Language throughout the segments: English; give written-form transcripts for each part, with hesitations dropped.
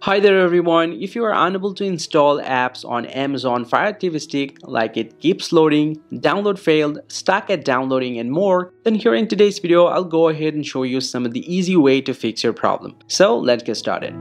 Hi there everyone, if you are unable to install apps on Amazon Fire TV Stick, like it keeps loading, download failed, stuck at downloading and more, then here in today's video I'll go ahead and show you some of the easy way to fix your problem. So let's get started.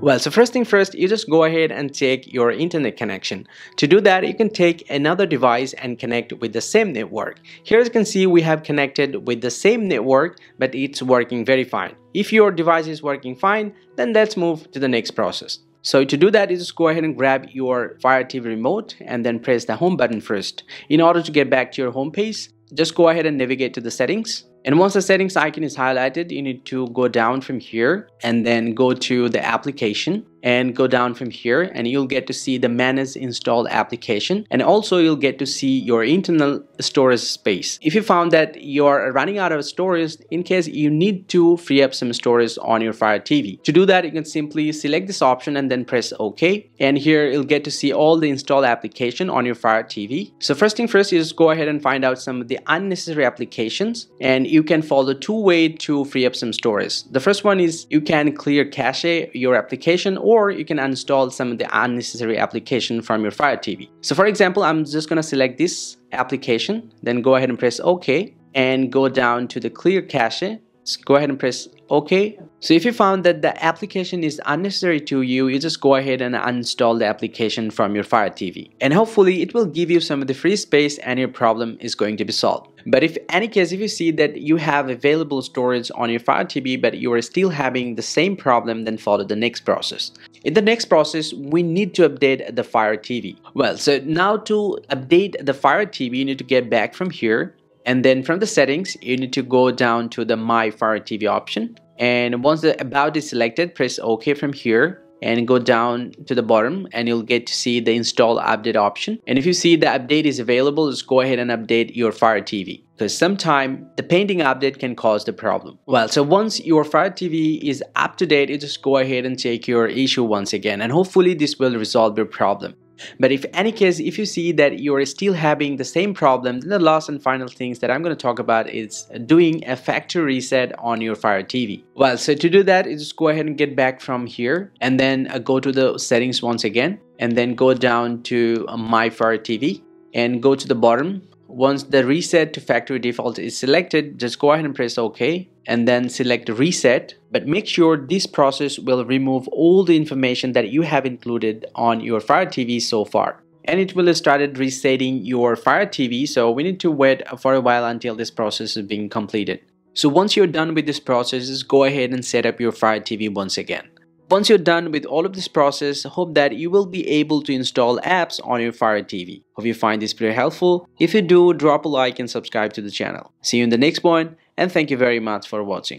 Well, so first thing first, you just go ahead and check your internet connection. To do that, you can take another device and connect with the same network. Here as you can see, we have connected with the same network, but it's working very fine. If your device is working fine, then let's move to the next process. So to do that, you just go ahead and grab your Fire TV remote and then press the home button first. In order to get back to your home page, just go ahead and navigate to the settings. And once the settings icon is highlighted, you need to go down from here and then go to the application and go down from here, and you'll get to see the manage installed application, and also you'll get to see your internal storage space. If you found that you're running out of storage, in case you need to free up some storage on your Fire TV, to do that you can simply select this option and then press OK, and here you'll get to see all the installed application on your Fire TV. So first thing first, you just go ahead and find out some of the unnecessary applications, and you can follow two ways to free up some storage. The first one is you can clear cache your application, or you can uninstall some of the unnecessary application from your Fire TV. So for example, I'm just gonna select this application, then go ahead and press OK and go down to the clear cache. Just go ahead and press OK. So if you found that the application is unnecessary to you, you just go ahead and uninstall the application from your Fire TV. And hopefully it will give you some of the free space and your problem is going to be solved. But if any case, if you see that you have available storage on your Fire TV but you are still having the same problem, then follow the next process. In the next process, we need to update the Fire TV. Well, so now to update the Fire TV, you need to get back from here. And then from the settings, you need to go down to the My Fire TV option. And once the About is selected, press OK from here and go down to the bottom, and you'll get to see the Install Update option. And if you see the update is available, just go ahead and update your Fire TV, because sometimes the pending update can cause the problem. Well, so once your Fire TV is up to date, you just go ahead and check your issue once again, and hopefully this will resolve your problem. But if any case, if you see that you are still having the same problem, then the last and final things that I'm going to talk about is doing a factory reset on your Fire TV. Well, so to do that, you just go ahead and get back from here and then go to the settings once again, and then go down to My Fire TV and go to the bottom. Once the reset to factory default is selected, just go ahead and press OK and then select reset, but make sure this process will remove all the information that you have included on your Fire TV so far, and it will have started resetting your Fire TV, so we need to wait for a while until this process is being completed. So once you're done with this process, just go ahead and set up your Fire TV once again. Once you're done with all of this process, hope that you will be able to install apps on your Fire TV. Hope you find this video helpful. If you do, drop a like and subscribe to the channel. See you in the next one, and thank you very much for watching.